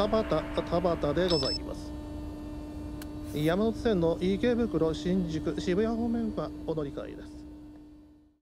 田畑でございます。山手線の池袋、新宿、渋谷方面はお乗り換えです。